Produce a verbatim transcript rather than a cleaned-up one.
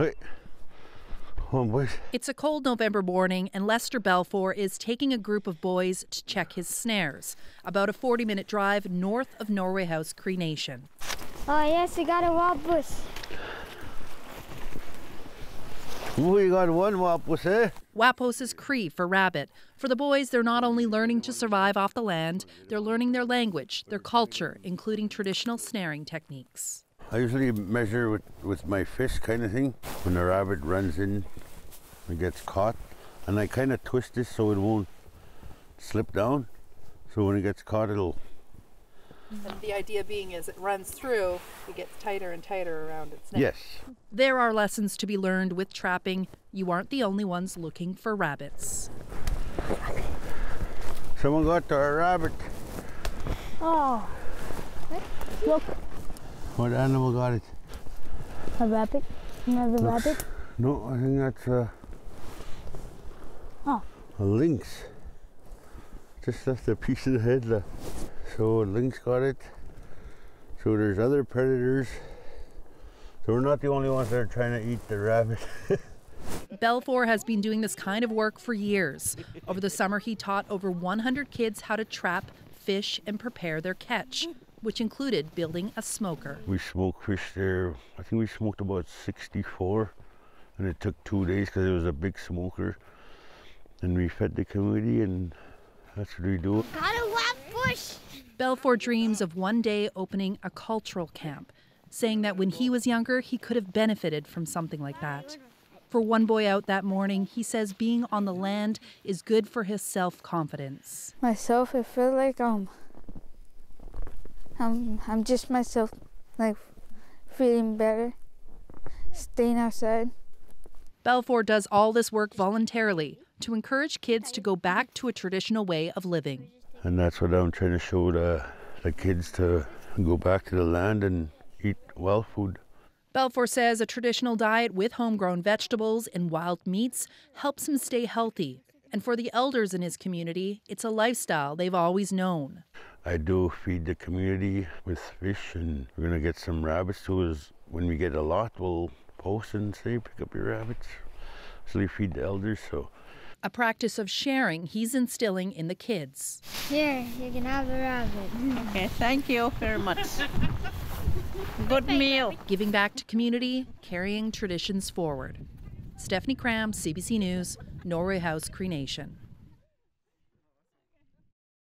Hey. It's a cold November morning, and Lester Belfour is taking a group of boys to check his snares, about a forty-minute drive north of Norway House Cree Nation. Oh yes, we got a walrus. We got one walrus, eh? Walrus is Cree for rabbit. For the boys, they're not only learning to survive off the land, they're learning their language, their culture, including traditional snaring techniques. I usually measure with, with my fist kind of thing. When a rabbit runs in and gets caught, and I kind of twist this so it won't slip down. So when it gets caught, it'll... And the idea being is it runs through, it gets tighter and tighter around its neck. Yes. There are lessons to be learned with trapping. You aren't the only ones looking for rabbits. Someone got a rabbit. Oh. Look. What animal got it? A rabbit? Another Looks, rabbit? No, I think that's a, oh. a lynx. Just left a piece of the head left. So a lynx got it. So there's other predators. So we're not the only ones that are trying to eat the rabbit. Belfour has been doing this kind of work for years. Over the summer, he taught over one hundred kids how to trap, fish, and prepare their catch, which included building a smoker. We smoked fish there. I think we smoked about sixty-four, and it took two days because it was a big smoker. And we fed the community, and that's what we do. Got a walrus. Belfour dreams of one day opening a cultural camp, saying that when he was younger, he could have benefited from something like that. For one boy out that morning, he says being on the land is good for his self-confidence. Myself, I feel like um. I'm, I'm just myself, like, feeling better, staying outside. Belfour does all this work voluntarily to encourage kids to go back to a traditional way of living. And that's what I'm trying to show the, the kids, to go back to the land and eat wild food. Belfour says a traditional diet with homegrown vegetables and wild meats helps him stay healthy. And for the elders in his community, it's a lifestyle they've always known. I do feed the community with fish, and we're going to get some rabbits too. When we get a lot, we'll post and say, pick up your rabbits. So we feed the elders. So, a practice of sharing he's instilling in the kids. Here, you can have a rabbit. Okay, thank you very much. Good meal. Giving back to community, carrying traditions forward. Stephanie Cram, C B C News, Norway House Cree Nation.